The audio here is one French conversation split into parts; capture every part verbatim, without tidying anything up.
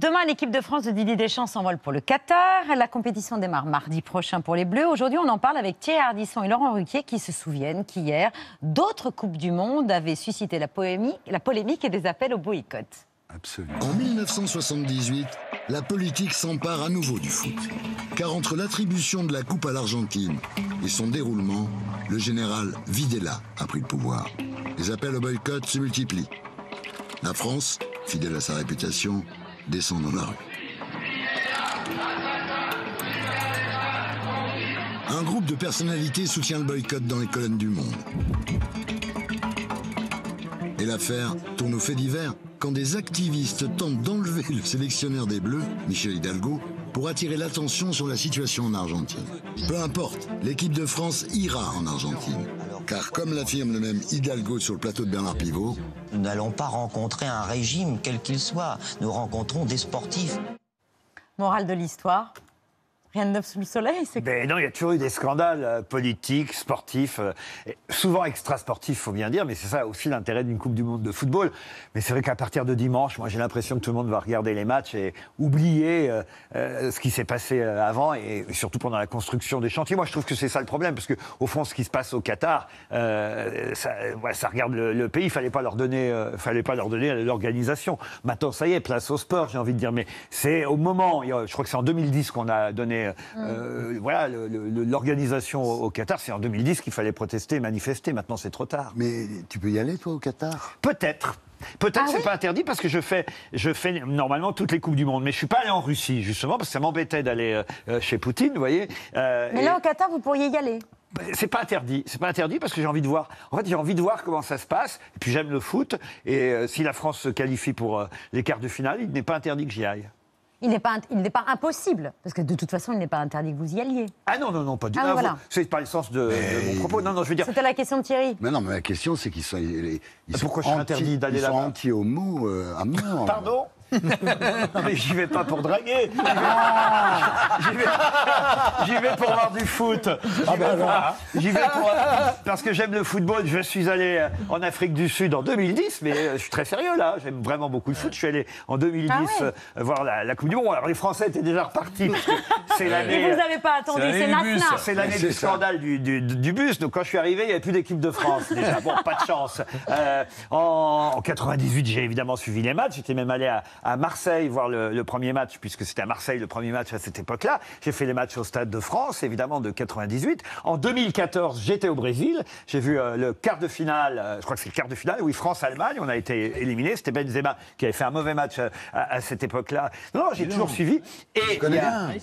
Demain, l'équipe de France de Didier Deschamps s'envole pour le Qatar. La compétition démarre mardi prochain pour les Bleus. Aujourd'hui, on en parle avec Thierry Ardisson et Laurent Ruquier qui se souviennent qu'hier, d'autres Coupes du Monde avaient suscité la polémique, la polémique et des appels au boycott. Absolument. En mille neuf cent soixante-dix-huit, la politique s'empare à nouveau du foot. Car entre l'attribution de la Coupe à l'Argentine et son déroulement, le général Videla a pris le pouvoir. Les appels au boycott se multiplient. La France, fidèle à sa réputation, descend dans la rue. Un groupe de personnalités soutient le boycott dans les colonnes du Monde. Et l'affaire tourne au fait divers quand des activistes tentent d'enlever le sélectionneur des Bleus, Michel Hidalgo, pour attirer l'attention sur la situation en Argentine. Peu importe, l'équipe de France ira en Argentine. Car comme l'affirme le même Hidalgo sur le plateau de Bernard Pivot, nous n'allons pas rencontrer un régime, quel qu'il soit. Nous rencontrons des sportifs. Morale de l'histoire, rien de neuf sous le soleil. Ben non, il y a toujours eu des scandales politiques, sportifs, souvent extrasportifs, faut bien dire, mais c'est ça aussi l'intérêt d'une Coupe du Monde de football. Mais c'est vrai qu'à partir de dimanche, moi j'ai l'impression que tout le monde va regarder les matchs et oublier euh, euh, ce qui s'est passé avant et surtout pendant la construction des chantiers. Moi je trouve que c'est ça le problème, parce qu'au fond ce qui se passe au Qatar, euh, ça, ouais, ça regarde le, le pays, il fallait pas leur donner, euh, fallait pas leur donner l'organisation. Maintenant ça y est, place au sport, j'ai envie de dire, mais c'est au moment, je crois que c'est en deux mille dix qu'on a donné Euh, mmh. voilà, l'organisation au Qatar, c'est en deux mille dix qu'il fallait protester et manifester. Maintenant, c'est trop tard. Mais tu peux y aller, toi, au Qatar? Peut-être. Peut-être ah c'est oui pas interdit, parce que je fais, je fais normalement toutes les Coupes du Monde. Mais je ne suis pas allé en Russie, justement, parce que ça m'embêtait d'aller euh, chez Poutine, vous voyez. Euh, Mais là, et... au Qatar, vous pourriez y aller? C'est pas interdit, c'est pas interdit parce que j'ai envie de voir. En fait, j'ai envie de voir comment ça se passe. Et puis, j'aime le foot. Et euh, si la France se qualifie pour euh, les quarts de finale, il n'est pas interdit que j'y aille. Il n'est pas, pas impossible, parce que de toute façon, il n'est pas interdit que vous y alliez. Ah non, non, non, pas du tout. Ah, voilà. C'est pas le sens de, de mon propos. Non, non, je veux dire. C'était la question de Thierry. Mais non, mais la question, c'est qu'ils sont, ils sont. Pourquoi je suis interdit d'aller là-bas ? Ils sont anti-homo euh, à mort. Pardon ? Non, mais j'y vais pas pour draguer. Ah, j'y vais, vais pour voir du foot. J'y ah ben vais, vais pour parce que j'aime le football. Je suis allé en Afrique du Sud en deux mille dix, mais je suis très sérieux là. J'aime vraiment beaucoup le foot. Je suis allé en deux mille dix ah ouais. voir la, la Coupe du Monde. Alors les Français étaient déjà repartis. C'est l'année. Vous n'avez pas attendu. C'est l'année du, c'est l'année du scandale du, du, du bus. Donc quand je suis arrivé, il n'y avait plus d'équipe de France. Déjà, bon, pas de chance. Euh, en, en quatre-vingt-dix-huit, j'ai évidemment suivi les matchs. J'étais même allé à à Marseille, voir le, le premier match, puisque c'était à Marseille le premier match à cette époque-là. J'ai fait les matchs au Stade de France, évidemment, de quatre-vingt-dix-huit. En deux mille quatorze, j'étais au Brésil. J'ai vu euh, le quart de finale, euh, je crois que c'est le quart de finale, oui, France-Allemagne, on a été éliminés. C'était Benzema qui avait fait un mauvais match euh, à, à cette époque-là. Non, j'ai toujours long. suivi. Et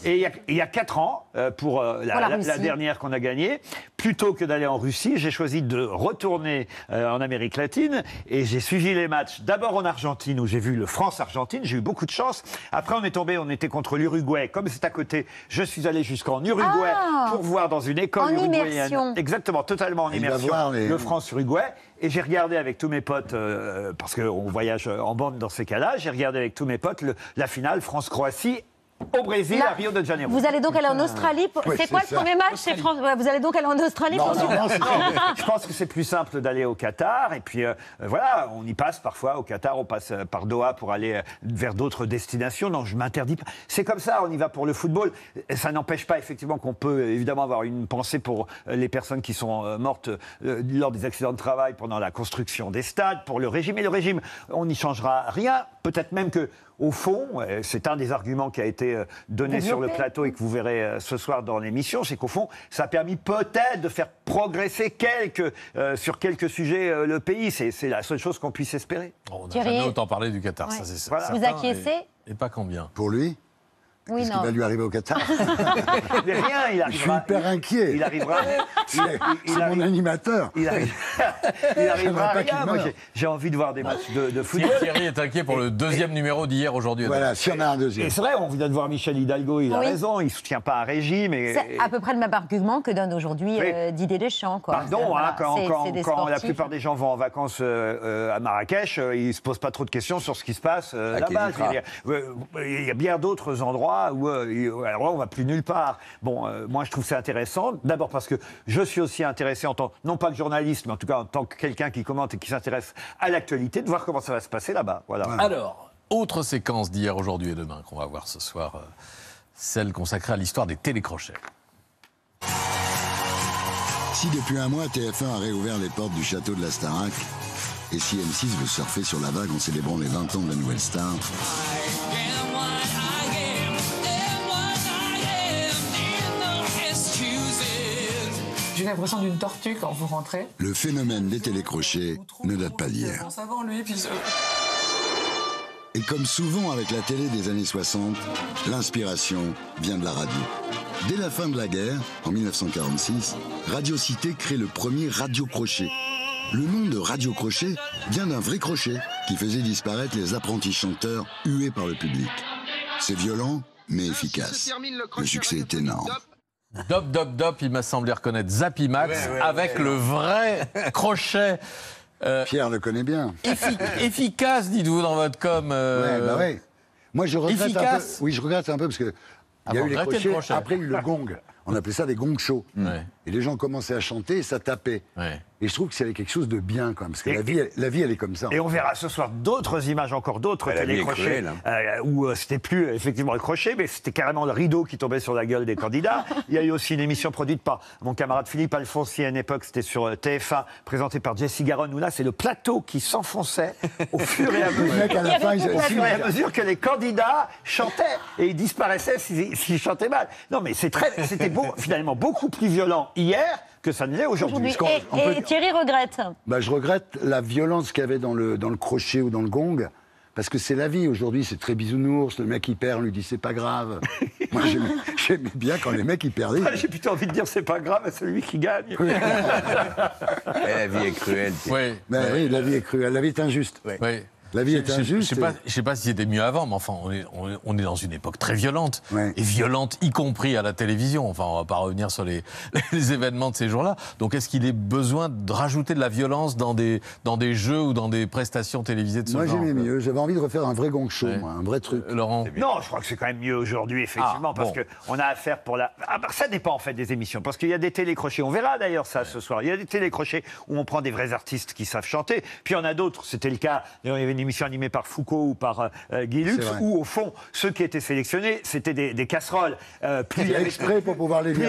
il y a quatre ans, euh, pour euh, la, la, la, la dernière qu'on a gagnée, plutôt que d'aller en Russie, j'ai choisi de retourner euh, en Amérique latine et j'ai suivi les matchs d'abord en Argentine, où j'ai vu le France-Argentine. J'ai eu beaucoup de chance. Après, on est tombé, on était contre l'Uruguay. Comme c'est à côté, je suis allé jusqu'en Uruguay ah, pour voir dans une école uruguayenne. Immersion. Exactement, totalement en immersion. Les... Le France-Uruguay. Et j'ai regardé avec tous mes potes, euh, parce qu'on voyage en bande dans ces cas-là, j'ai regardé avec tous mes potes le, la finale France-Croatie. Au Brésil, là, à Rio de Janeiro. Vous allez donc aller en Australie. Pour... Oui, c'est quoi le premier match? C'est France. Vous allez donc aller en Australie non, pour non, non, je pense que c'est plus simple d'aller au Qatar. Et puis euh, voilà, on y passe parfois. Au Qatar, on passe euh, par Doha pour aller euh, vers d'autres destinations. Non, je m'interdis pas. C'est comme ça, on y va pour le football. Et ça n'empêche pas effectivement qu'on peut évidemment avoir une pensée pour les personnes qui sont euh, mortes euh, lors des accidents de travail, pendant la construction des stades, pour le régime. Et le régime, on n'y changera rien. Peut-être même que, au fond, c'est un des arguments qui a été donné développé sur le plateau et que vous verrez ce soir dans l'émission, c'est qu'au fond, ça a permis peut-être de faire progresser quelques, euh, sur quelques sujets euh, le pays. C'est la seule chose qu'on puisse espérer. On n'a jamais autant parlé du Qatar, ouais. ça c'est ça. Voilà. Vous acquiescez et, et pas combien. Pour lui oui, qu'est-ce qui va lui arriver au Qatar? Mais rien, il arrivera. Je suis hyper inquiet. Il arrivera. C'est mon animateur. Il arrivera. Il arrivera rien. Moi, j'ai envie de voir des matchs de, de football. Thierry est inquiet pour le deuxième et, numéro d'hier, aujourd'hui. Voilà, si on a un deuxième. Et c'est vrai, on vient de voir Michel Hidalgo, il oui. a raison, il ne soutient pas un régime. C'est à peu près le même argument que donne aujourd'hui oui. euh, Didier Deschamps. Quoi. Pardon, voilà, hein, quand, quand, quand la plupart des gens vont en vacances euh, euh, à Marrakech, euh, ils ne se posent pas trop de questions sur ce qui se passe euh, là-bas. Il y a bien d'autres endroits où euh, alors là, on ne va plus nulle part. Bon, euh, moi, je trouve ça intéressant. D'abord parce que je suis aussi intéressé en tant, non pas que journaliste, mais en tout cas en tant que quelqu'un qui commente et qui s'intéresse à l'actualité, de voir comment ça va se passer là-bas. Voilà. Alors, Autre séquence d'hier, aujourd'hui et demain qu'on va voir ce soir, celle consacrée à l'histoire des télécrochets. Si depuis un mois, T F un a réouvert les portes du château de la Starac, et si M six veut surfer sur la vague en célébrant les vingt ans de la Nouvelle Star, j'ai l'impression d'une tortue quand vous rentrez. Le phénomène des télécrochets ne date pas d'hier. Et comme souvent avec la télé des années soixante, l'inspiration vient de la radio. Dès la fin de la guerre, en mille neuf cent quarante-six, Radio Cité crée le premier radio-crochet. Le nom de radio-crochet vient d'un vrai crochet qui faisait disparaître les apprentis chanteurs hués par le public. C'est violent, mais efficace. Le succès est énorme. Dop, dop, dop, il m'a semblé reconnaître Zappy Max ouais, ouais, avec ouais, ouais. le vrai crochet. Euh, Pierre le connaît bien. Effi efficace, dites-vous, dans votre com. Euh... Ouais, bah ouais. Moi, je regrette efficace. un peu. Oui, je regrette un peu parce que il y a eu les crochets, le crochet. Après, il y a eu le gong. On appelait ça des gongs chauds. Ouais. Et les gens commençaient à chanter et ça tapait. Ouais. Et je trouve que c'est quelque chose de bien, quand même, parce que et, la, vie, la vie, elle est comme ça. Et on verra ce soir d'autres images, encore d'autres télécrochets, euh, où euh, c'était plus effectivement le crochet, mais c'était carrément le rideau qui tombait sur la gueule des candidats. Il y a eu aussi une émission produite par mon camarade Philippe Alphonsi à une époque, c'était sur euh, T F un, présentée par Jessie Garon, où là, c'est le plateau qui s'enfonçait au fur et à mesure que les candidats chantaient, et ils disparaissaient s'ils si, si chantaient mal. Non, mais c'était beau, finalement beaucoup plus violent hier que ça ne l'est aujourd'hui. Et, peut... et Thierry regrette. Bah, je regrette la violence qu'il y avait dans le, dans le crochet ou dans le gong, parce que c'est la vie aujourd'hui, c'est très bisounours, le mec il perd, on lui dit c'est pas grave. Moi j'aimais bien quand les mecs ils perdaient. Ah, j'ai plutôt envie de dire c'est pas grave à celui qui gagne. Oui. La vie est cruelle. Oui. Bah, oui, la vie est cruelle, la vie est injuste. Oui. Oui. La vie est injuste. Je ne sais, et... sais pas si c'était mieux avant, mais enfin, on est, on est, on est dans une époque très violente. Ouais. Et violente, y compris à la télévision. Enfin, on ne va pas revenir sur les, les événements de ces jours-là. Donc, est-ce qu'il est besoin de rajouter de la violence dans des, dans des jeux ou dans des prestations télévisées de ce moi, genre? Moi, j'aimais mieux. J'avais envie de refaire un vrai gong show, ouais. moi, un vrai truc. Euh, Laurent? Non, je crois que c'est quand même mieux aujourd'hui, effectivement, ah, parce bon. qu'on a affaire pour la... Ah, bah, ça dépend, en fait, des émissions. Parce qu'il y a des télécrochets. On verra, d'ailleurs, ça, ouais. ce soir. Il y a des télécrochets où on prend des vrais artistes qui savent chanter. Puis, il y en a d'autres. C'était le cas... une émission animée par Foucault ou par euh, Guy Lux, où au fond, ceux qui étaient sélectionnés, c'était des, des casseroles. Euh, plus il y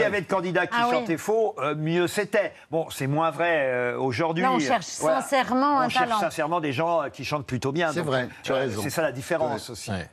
avait de candidats qui ah chantaient oui. faux, euh, mieux c'était. Bon, c'est moins vrai euh, aujourd'hui. Là, on cherche voilà. sincèrement on un cherche talent. On cherche sincèrement des gens qui chantent plutôt bien. C'est vrai, tu as raison. C'est ça la différence aussi. Ouais.